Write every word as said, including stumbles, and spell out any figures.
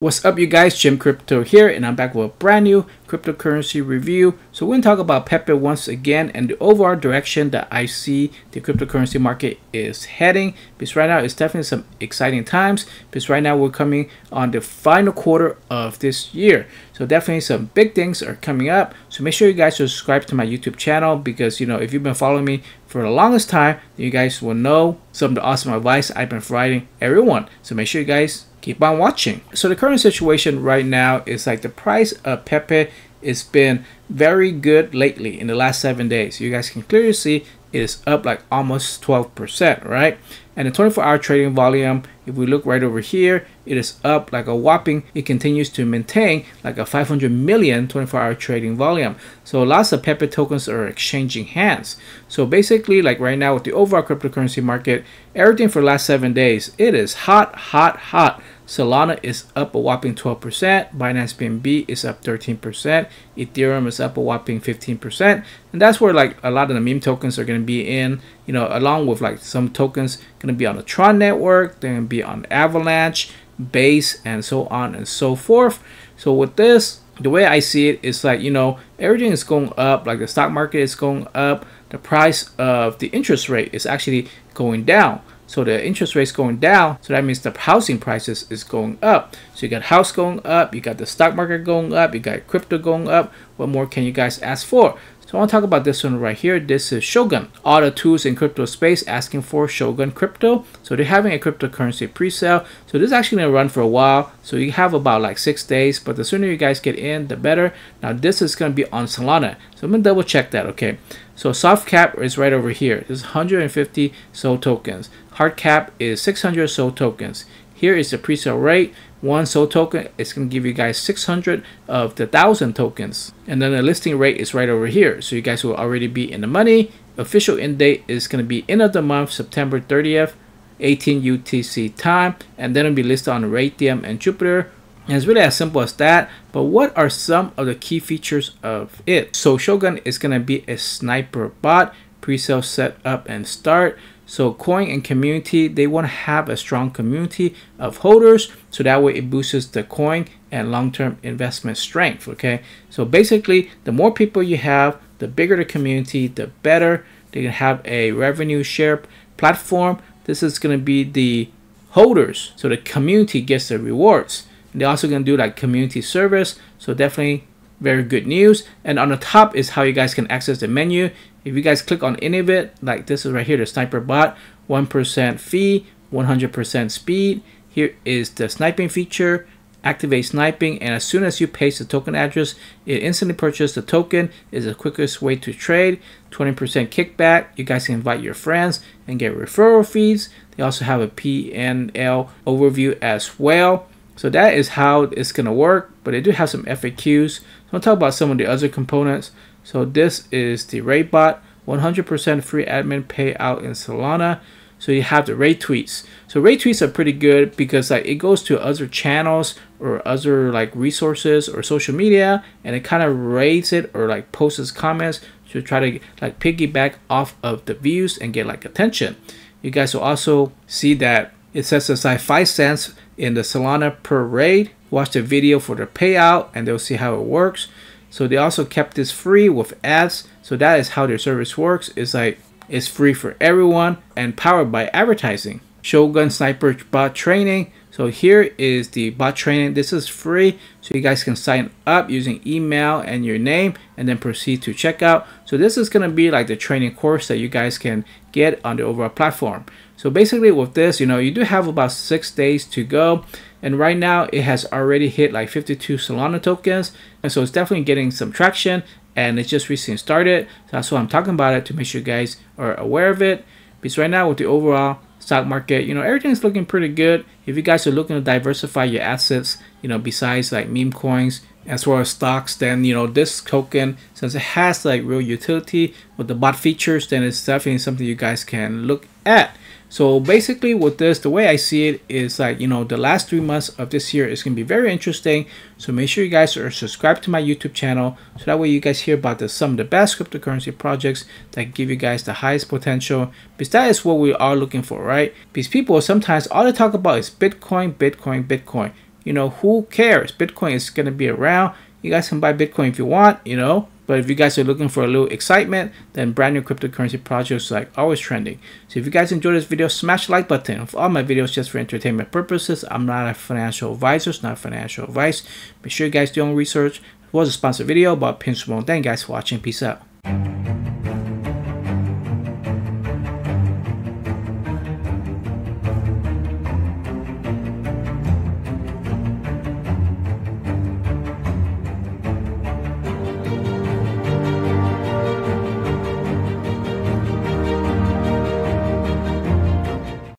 What's up, you guys? Jim Crypto here, and I'm back with a brand new cryptocurrency review. So we're going to talk about Pepe once again and the overall direction that I see the cryptocurrency market is heading, because right now it's definitely some exciting times, because right now we're coming on the final quarter of this year. So definitely some big things are coming up. So make sure you guys subscribe to my YouTube channel, because you know, if you've been following me for the longest time, you guys will know some of the awesome advice I've been providing everyone. So make sure you guys keep on watching. So the current situation right now is like the price of Pepe has been very good lately in the last seven days. You guys can clearly see it is up like almost twelve percent, right? And the twenty-four hour trading volume, if we look right over here, it is up like a whopping, it continues to maintain like a five hundred million twenty-four hour trading volume. So lots of Pepe tokens are exchanging hands. So basically, like right now with the overall cryptocurrency market, everything for the last seven days, it is hot, hot, hot. Solana is up a whopping twelve percent, Binance B N B is up thirteen percent, Ethereum is up a whopping fifteen percent, and that's where like a lot of the meme tokens are going to be in, you know, along with like some tokens going to be on the Tron network, they're going to be on Avalanche, Base, and so on and so forth. So with this, the way I see it is like, you know, everything is going up, like the stock market is going up, the price of the interest rate is actually going down. So the interest rate's going down, so that means the housing prices is going up. So you got house going up, you got the stock market going up, you got crypto going up. What more can you guys ask for? So I want to talk about this one right here. This is Shogun. All the tools in crypto space asking for Shogun crypto. So they're having a cryptocurrency pre-sale. So this is actually going to run for a while. So you have about like six days, but the sooner you guys get in, the better. Now this is going to be on Solana. So I'm going to double check that, okay? So soft cap is right over here. This is one hundred fifty S O L tokens. Hard cap is six hundred S O L tokens. Here is the pre-sale rate. One S O L token is going to give you guys six hundred of the one thousand tokens. And then the listing rate is right over here. So you guys will already be in the money. Official end date is going to be end of the month, September thirtieth, eighteen U T C time. And then it'll be listed on Raydium and Jupiter. And it's really as simple as that. But what are some of the key features of it? So Shogun is going to be a sniper bot. Pre-sale setup and start. So coin and community, they want to have a strong community of holders, so that way it boosts the coin and long-term investment strength, okay? So basically, the more people you have, the bigger the community, the better. They can have a revenue share platform. This is going to be the holders, so the community gets the rewards. And they're also going to do like community service, so definitely very good news. And on the top is how you guys can access the menu. If you guys click on any of it, like this is right here, the sniper bot, one percent fee, one hundred percent speed. Here is the sniping feature, activate sniping, and as soon as you paste the token address, it instantly purchases the token. It's the quickest way to trade, twenty percent kickback. You guys can invite your friends and get referral fees. They also have a P and L overview as well. So that is how it's going to work, but they do have some F A Qs. So I'll talk about some of the other components. So this is the Raid bot, one hundred percent free admin payout in Solana. So you have the Raid tweets. So Raid tweets are pretty good because like it goes to other channels or other like resources or social media, and it kind of raids it or like posts its comments to try to like piggyback off of the views and get like attention. You guys will also see that it sets aside five cents in the Solana per raid. Watch the video for the payout and they'll see how it works. So they also kept this free with ads. So that is how their service works. It's like it's free for everyone and powered by advertising. Shogun sniper bot training. So here is the bot training. This is free, so you guys can sign up using email and your name and then proceed to checkout. So this is going to be like the training course that you guys can get on the overall platform. So basically with this, you know, you do have about six days to go. And right now it has already hit like fifty-two Solana tokens. And so it's definitely getting some traction and it's just recently started. So that's why I'm talking about it, to make sure you guys are aware of it. Because right now with the overall stock market, you know, everything's looking pretty good. If you guys are looking to diversify your assets, you know, besides like meme coins as well as stocks, then you know, this token, since it has like real utility with the bot features, then it's definitely something you guys can look at. So basically with this, the way I see it is like, you know, the last three months of this year is going to be very interesting. So make sure you guys are subscribed to my YouTube channel, so that way you guys hear about the, some of the best cryptocurrency projects that give you guys the highest potential, because that is what we are looking for, right? Because people sometimes all they talk about is Bitcoin, Bitcoin, Bitcoin. you know, who cares? Bitcoin is going to be around. You guys can buy Bitcoin if you want, you know. But if you guys are looking for a little excitement, then brand new cryptocurrency projects like always trending. So if you guys enjoyed this video, smash the like button. For all my videos, just for entertainment purposes. I'm not a financial advisor. It's not financial advice. Make sure you guys do your own research. It was a sponsored video, but pin small. Thank you guys for watching. Peace out.